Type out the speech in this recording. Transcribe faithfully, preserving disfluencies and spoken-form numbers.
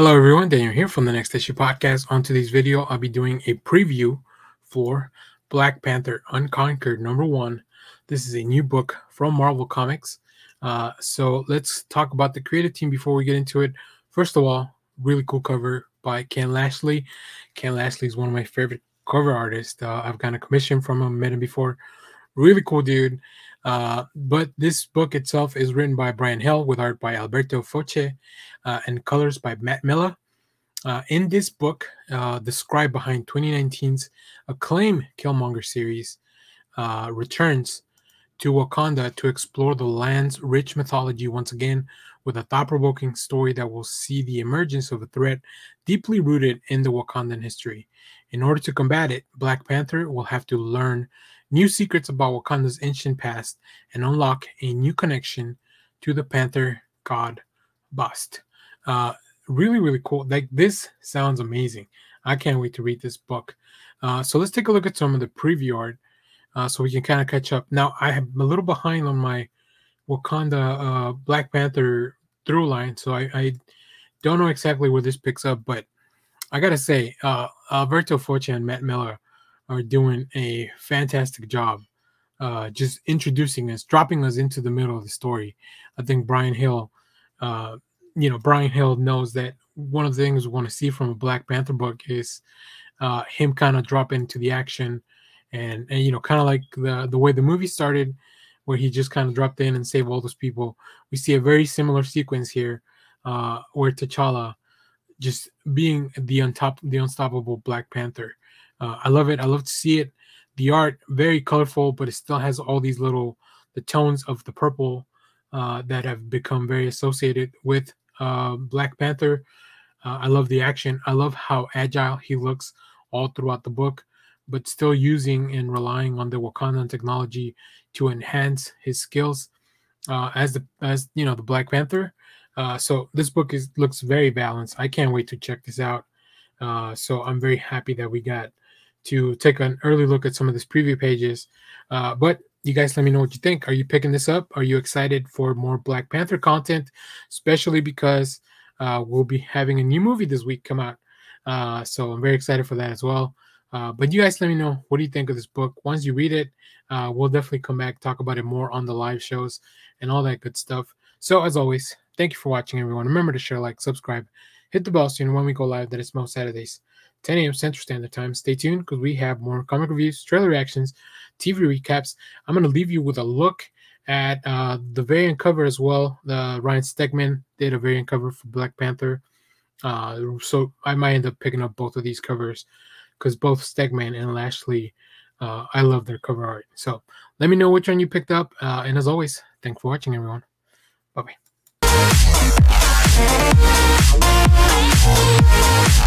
Hello everyone, Daniel here from the Next Issue Podcast. On today's video, I'll be doing a preview for Black Panther Unconquered number one. This is a new book from Marvel Comics. Uh, so let's talk about the creative team before we get into it. First of all, really cool cover by Ken Lashley. Ken Lashley is one of my favorite cover artists. Uh, I've gotten a commission from him, met him before. Really cool dude. Uh, but this book itself is written by Brian Hill with art by Alberto Foché uh, and colors by Matt Miller. Uh, in this book, uh, the scribe behind twenty nineteen's acclaimed Killmonger series uh, returns to Wakanda to explore the land's rich mythology once again with a thought-provoking story that will see the emergence of a threat deeply rooted in the Wakandan history. In order to combat it, Black Panther will have to learn new secrets about Wakanda's ancient past and unlock a new connection to the Panther god Bast. Uh, really, really cool. Like, this sounds amazing. I can't wait to read this book. Uh, so let's take a look at some of the preview art uh, so we can kind of catch up. Now, I'm a little behind on my Wakanda uh, Black Panther through line, so I, I don't know exactly where this picks up, but I gotta say, uh, Alberto Foché and Matt Miller are doing a fantastic job uh, just introducing us, dropping us into the middle of the story. I think Brian Hill, uh, you know, Brian Hill knows that one of the things we want to see from a Black Panther book is uh, him kind of drop into the action and, and you know, kind of like the, the way the movie started where he just kind of dropped in and saved all those people. We see a very similar sequence here uh, where T'Challa just being the, untop the unstoppable Black Panther. Uh, I love it. I love to see it. The art, very colorful, but it still has all these little, the tones of the purple uh, that have become very associated with uh, Black Panther. Uh, I love the action. I love how agile he looks all throughout the book, but still using and relying on the Wakandan technology to enhance his skills uh, as the, as you know, the Black Panther. Uh, so this book is looks very balanced. I can't wait to check this out. Uh, so I'm very happy that we got to take an early look at some of these preview pages. Uh, but you guys let me know what you think. Are you picking this up? Are you excited for more Black Panther content? Especially because uh, we'll be having a new movie this week come out. Uh, so I'm very excited for that as well. Uh, but you guys let me know, what do you think of this book? Once you read it, uh, we'll definitely come back, talk about it more on the live shows and all that good stuff. So as always, thank you for watching, everyone. Remember to share, like, subscribe, hit the bell so you know when we go live. That is most Saturdays, ten A M Central Standard Time. Stay tuned because we have more comic reviews, trailer reactions, T V recaps. I'm going to leave you with a look at uh, the variant cover as well. Uh, Ryan Stegman did a variant cover for Black Panther. Uh, so I might end up picking up both of these covers because both Stegman and Lashley, uh, I love their cover art. So let me know which one you picked up. Uh, and as always, thanks for watching, everyone. Bye-bye.